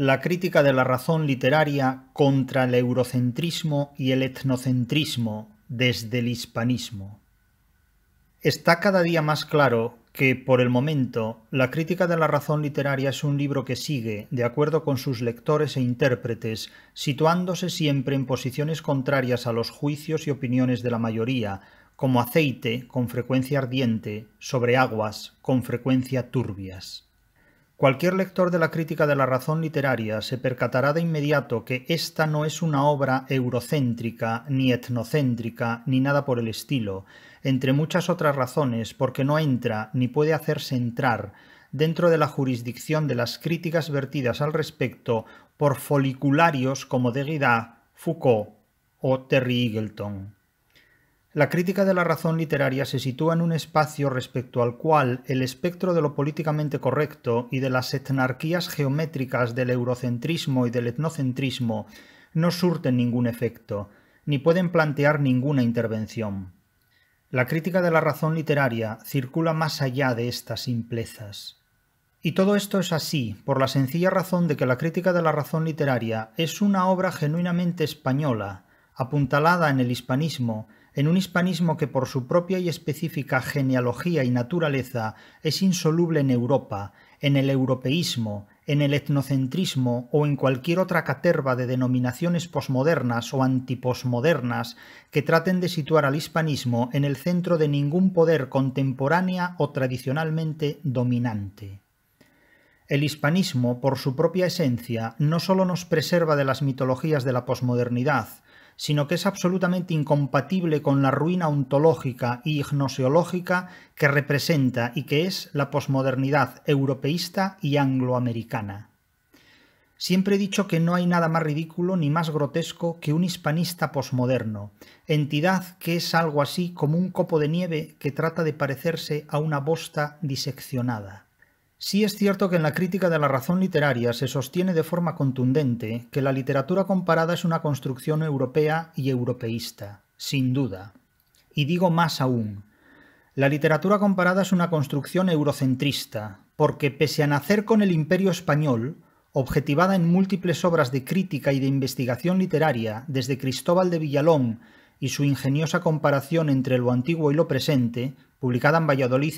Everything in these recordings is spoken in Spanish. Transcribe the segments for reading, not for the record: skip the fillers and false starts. la crítica de la razón literaria contra el eurocentrismo y el etnocentrismo desde el hispanismo. Está cada día más claro que, por el momento, la crítica de la razón literaria es un libro que sigue, de acuerdo con sus lectores e intérpretes, situándose siempre en posiciones contrarias a los juicios y opiniones de la mayoría, como aceite con frecuencia ardiente sobre aguas con frecuencia turbias. Cualquier lector de la crítica de la razón literaria se percatará de inmediato que esta no es una obra eurocéntrica, ni etnocéntrica, ni nada por el estilo, entre muchas otras razones porque no entra ni puede hacerse entrar dentro de la jurisdicción de las críticas vertidas al respecto por folicularios como Derrida, Foucault o Terry Eagleton. La crítica de la razón literaria se sitúa en un espacio respecto al cual el espectro de lo políticamente correcto y de las etnarquías geométricas del eurocentrismo y del etnocentrismo no surten ningún efecto, ni pueden plantear ninguna intervención. La crítica de la razón literaria circula más allá de estas simplezas. Y todo esto es así, por la sencilla razón de que la crítica de la razón literaria es una obra genuinamente española, apuntalada en el hispanismo, en un hispanismo que por su propia y específica genealogía y naturaleza es insoluble en Europa, en el europeísmo, en el etnocentrismo o en cualquier otra caterva de denominaciones posmodernas o antiposmodernas que traten de situar al hispanismo en el centro de ningún poder contemporánea o tradicionalmente dominante. El hispanismo, por su propia esencia, no solo nos preserva de las mitologías de la posmodernidad, sino que es absolutamente incompatible con la ruina ontológica y gnoseológica que representa y que es la posmodernidad europeísta y angloamericana. Siempre he dicho que no hay nada más ridículo ni más grotesco que un hispanista posmoderno, entidad que es algo así como un copo de nieve que trata de parecerse a una bosta diseccionada. Sí es cierto que en la crítica de la razón literaria se sostiene de forma contundente que la literatura comparada es una construcción europea y europeísta, sin duda. Y digo más aún, la literatura comparada es una construcción eurocentrista, porque pese a nacer con el Imperio Español, objetivada en múltiples obras de crítica y de investigación literaria desde Cristóbal de Villalón y su ingeniosa comparación entre lo antiguo y lo presente, publicada en Valladolid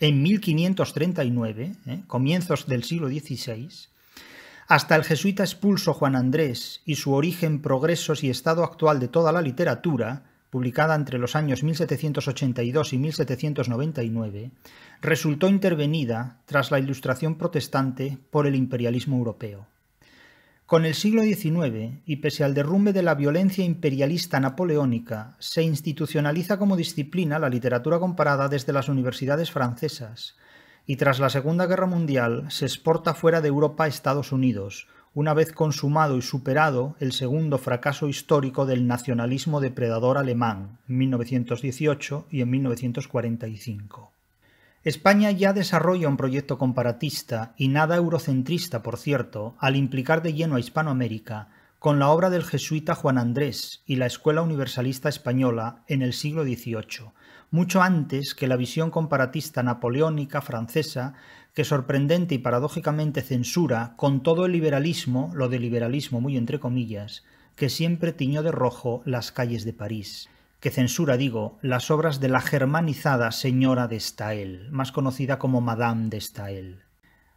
en 1539, comienzos del siglo XVI, hasta el jesuita expulso Juan Andrés y su origen, progresos y estado actual de toda la literatura, publicada entre los años 1782 y 1799, resultó intervenida, tras la Ilustración protestante, por el imperialismo europeo. Con el siglo XIX, y pese al derrumbe de la violencia imperialista napoleónica, se institucionaliza como disciplina la literatura comparada desde las universidades francesas, y tras la Segunda Guerra Mundial se exporta fuera de Europa a Estados Unidos, una vez consumado y superado el segundo fracaso histórico del nacionalismo depredador alemán, en 1918 y en 1945. España ya desarrolla un proyecto comparatista, y nada eurocentrista por cierto, al implicar de lleno a Hispanoamérica, con la obra del jesuita Juan Andrés y la Escuela Universalista Española en el siglo XVIII, mucho antes que la visión comparatista napoleónica francesa, que sorprendente y paradójicamente censura con todo el liberalismo, lo de liberalismo muy entre comillas, que siempre tiñó de rojo las calles de París. Que censura, digo, las obras de la germanizada señora de Staël, más conocida como Madame de Staël.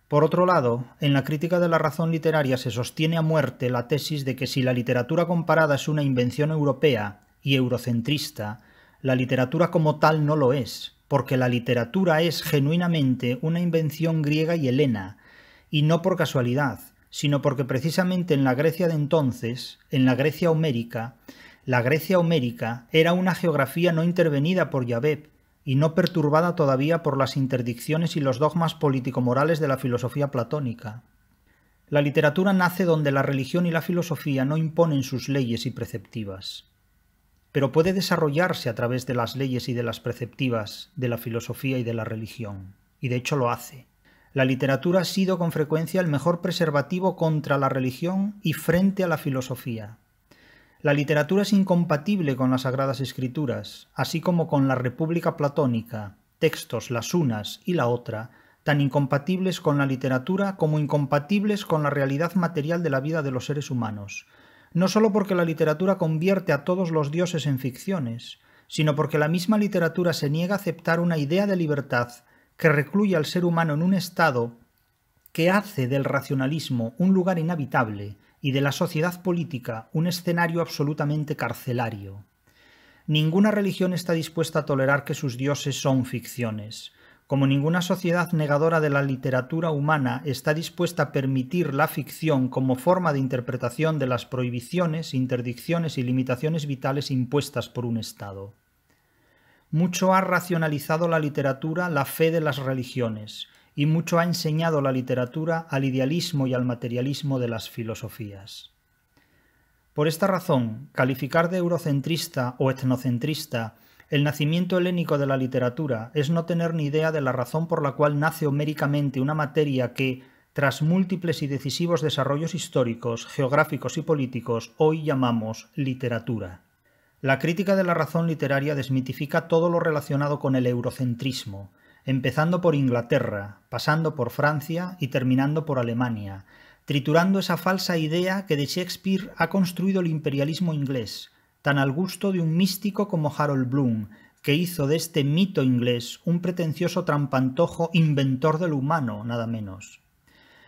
Por otro lado, en la crítica de la razón literaria se sostiene a muerte la tesis de que si la literatura comparada es una invención europea y eurocentrista, la literatura como tal no lo es, porque la literatura es genuinamente una invención griega y helena, y no por casualidad, sino porque precisamente en la Grecia de entonces, en la Grecia homérica, era una geografía no intervenida por Yahvé y no perturbada todavía por las interdicciones y los dogmas político-morales de la filosofía platónica. La literatura nace donde la religión y la filosofía no imponen sus leyes y preceptivas, pero puede desarrollarse a través de las leyes y de las preceptivas de la filosofía y de la religión, y de hecho lo hace. La literatura ha sido con frecuencia el mejor preservativo contra la religión y frente a la filosofía. La literatura es incompatible con las Sagradas Escrituras, así como con la República Platónica, textos las unas y la otra, tan incompatibles con la literatura como incompatibles con la realidad material de la vida de los seres humanos, no solo porque la literatura convierte a todos los dioses en ficciones, sino porque la misma literatura se niega a aceptar una idea de libertad que recluye al ser humano en un estado que hace del racionalismo un lugar inhabitable y de la sociedad política un escenario absolutamente carcelario. Ninguna religión está dispuesta a tolerar que sus dioses son ficciones, como ninguna sociedad negadora de la literatura humana está dispuesta a permitir la ficción como forma de interpretación de las prohibiciones, interdicciones y limitaciones vitales impuestas por un Estado. Mucho ha racionalizado la literatura la fe de las religiones, y mucho ha enseñado la literatura al idealismo y al materialismo de las filosofías. Por esta razón, calificar de eurocentrista o etnocentrista el nacimiento helénico de la literatura es no tener ni idea de la razón por la cual nace homéricamente una materia que, tras múltiples y decisivos desarrollos históricos, geográficos y políticos, hoy llamamos literatura. La crítica de la razón literaria desmitifica todo lo relacionado con el eurocentrismo, empezando por Inglaterra, pasando por Francia y terminando por Alemania, triturando esa falsa idea que de Shakespeare ha construido el imperialismo inglés, tan al gusto de un místico como Harold Bloom, que hizo de este mito inglés un pretencioso trampantojo inventor del humano, nada menos.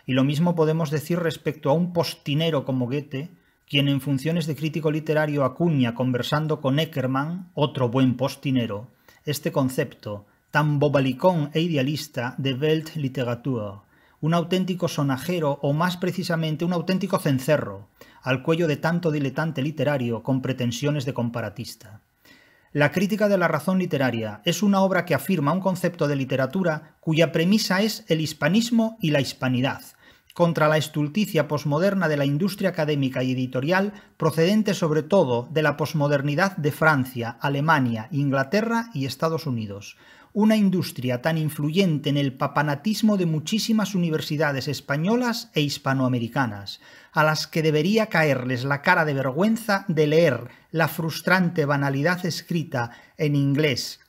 Y lo mismo podemos decir respecto a un postinero como Goethe, quien en funciones de crítico literario acuña, conversando con Eckermann, otro buen postinero, este concepto tan bobalicón e idealista de Weltliteratur, un auténtico sonajero o más precisamente un auténtico cencerro, al cuello de tanto diletante literario con pretensiones de comparatista. La crítica de la razón literaria es una obra que afirma un concepto de literatura cuya premisa es el hispanismo y la hispanidad, contra la estulticia posmoderna de la industria académica y editorial procedente sobre todo de la posmodernidad de Francia, Alemania, Inglaterra y Estados Unidos, una industria tan influyente en el papanatismo de muchísimas universidades españolas e hispanoamericanas, a las que debería caerles la cara de vergüenza de leer la frustrante banalidad escrita en inglés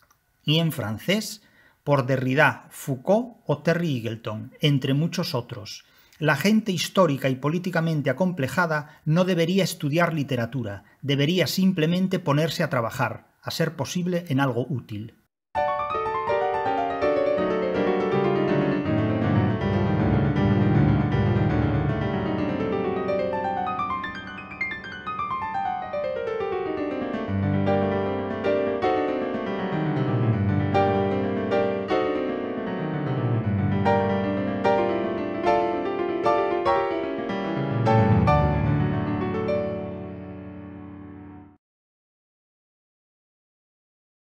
y en francés por Derrida, Foucault o Terry Eagleton, entre muchos otros. La gente histórica y políticamente acomplejada no debería estudiar literatura, debería simplemente ponerse a trabajar, a ser posible en algo útil.